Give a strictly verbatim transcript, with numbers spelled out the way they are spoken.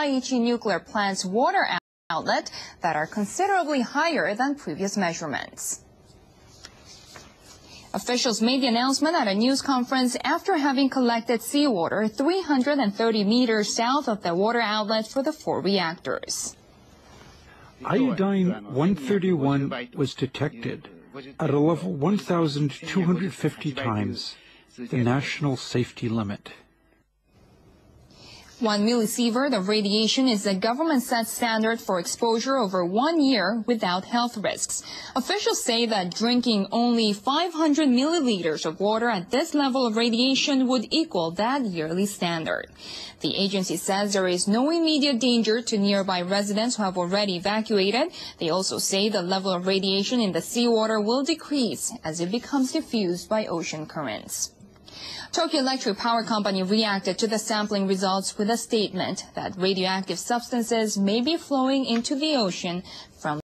Aichi nuclear plant's water outlet that are considerably higher than previous measurements. Officials made the announcement at a news conference after having collected seawater three hundred thirty meters south of the water outlet for the four reactors. Iodine one thirty-one was detected at a level one thousand two hundred fifty times the national safety limit. One millisievert of radiation is the government-set standard for exposure over one year without health risks. Officials say that drinking only five hundred milliliters of water at this level of radiation would equal that yearly standard. The agency says there is no immediate danger to nearby residents who have already evacuated. They also say the level of radiation in the seawater will decrease as it becomes diffused by ocean currents. Tokyo Electric Power Company reacted to the sampling results with a statement that radioactive substances may be flowing into the ocean from